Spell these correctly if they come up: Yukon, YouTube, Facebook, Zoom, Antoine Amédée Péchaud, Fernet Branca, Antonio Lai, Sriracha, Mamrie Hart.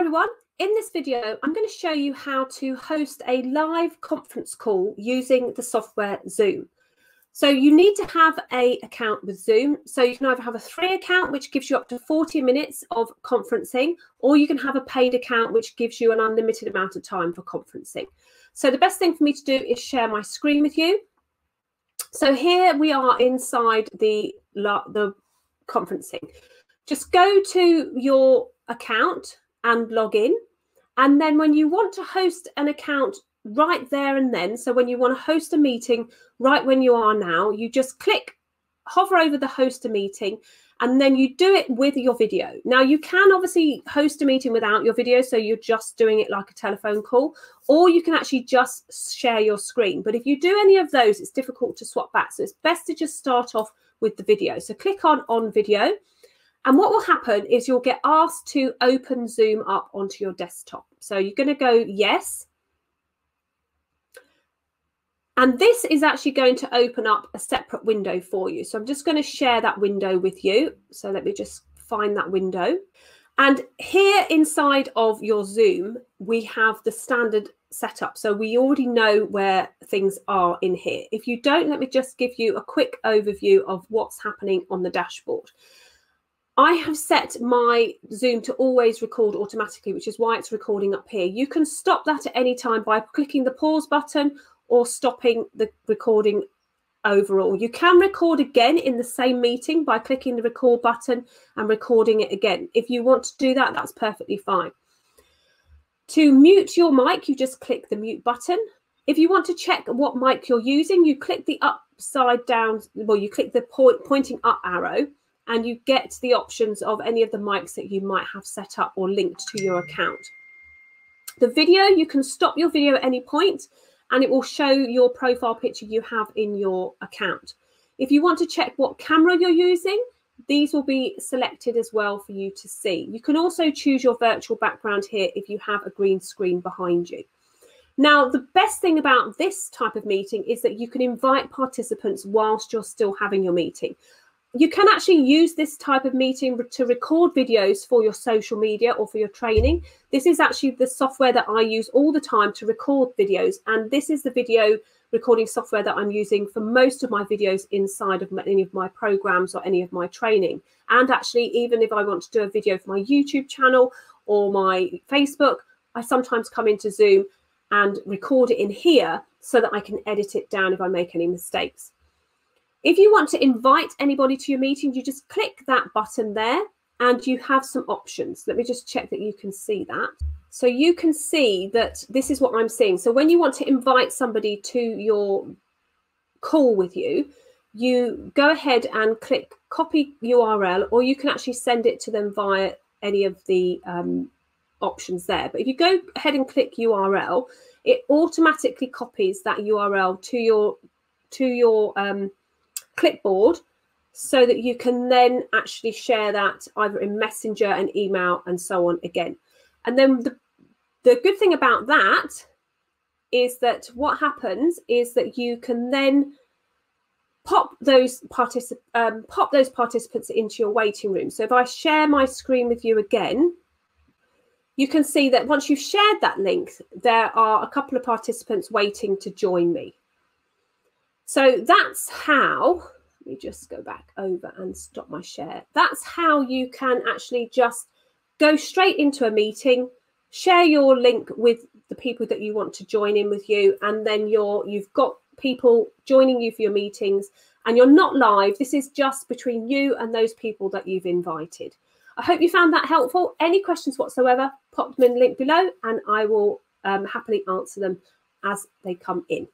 everyone. In this video, I'm going to show you how to host a live conference call using the software Zoom. So you need to have an account with Zoom. So you can either have a free account, which gives you up to 40 minutes of conferencing, or you can have a paid account, which gives you an unlimited amount of time for conferencing. So the best thing for me to do is share my screen with you. So here we are inside the conferencing. Just go to your account and log in. And then when you want to host an account right there and then, so when you want to host a meeting right when you are now, you just click, hover over the host a meeting, and then you do it with your video. Now you can obviously host a meeting without your video, so you're just doing it like a telephone call, or you can actually just share your screen. But if you do any of those, it's difficult to swap back. So it's best to just start off with the video. So click on video. And what will happen is you'll get asked to open Zoom up onto your desktop. So you're going to go yes. And this is actually going to open up a separate window for you. So I'm just going to share that window with you. So let me just find that window. And here inside of your Zoom, we have the standard setup. So we already know where things are in here. If you don't, let me just give you a quick overview of what's happening on the dashboard. I have set my Zoom to always record automatically, which is why it's recording up here. You can stop that at any time by clicking the pause button or stopping the recording overall. You can record again in the same meeting by clicking the record button and recording it again. If you want to do that, that's perfectly fine. To mute your mic, you just click the mute button. If you want to check what mic you're using, you click the upside down, well, you click the pointing up arrow, and you get the options of any of the mics that you might have set up or linked to your account. The video, you can stop your video at any point and it will show your profile picture you have in your account. If you want to check what camera you're using, these will be selected as well for you to see. You can also choose your virtual background here if you have a green screen behind you. Now, the best thing about this type of meeting is that you can invite participants whilst you're still having your meeting. You can actually use this type of meeting to record videos for your social media or for your training. This is actually the software that I use all the time to record videos. And this is the video recording software that I'm using for most of my videos inside of any of my programs or any of my training. And actually, even if I want to do a video for my YouTube channel or my Facebook, I sometimes come into Zoom and record it in here so that I can edit it down if I make any mistakes. If you want to invite anybody to your meeting, you just click that button there and you have some options. Let me just check that you can see that. So you can see that this is what I'm seeing. So when you want to invite somebody to your call with you, you go ahead and click copy URL, or you can actually send it to them via any of the options there. But if you go ahead and click URL, it automatically copies that URL to your clipboard so that you can then actually share that either in Messenger and email and so on again. And then the good thing about that is that what happens is that you can then pop those participants into your waiting room. So if I share my screen with you again, you can see that once you've shared that link, there are a couple of participants waiting to join me. So that's how, let me just go back over and stop my share. That's how you can actually just go straight into a meeting, share your link with the people that you want to join in with you, and then you've got people joining you for your meetings, and you're not live. This is just between you and those people that you've invited. I hope you found that helpful. Any questions whatsoever, pop them in the link below, and I will happily answer them as they come in.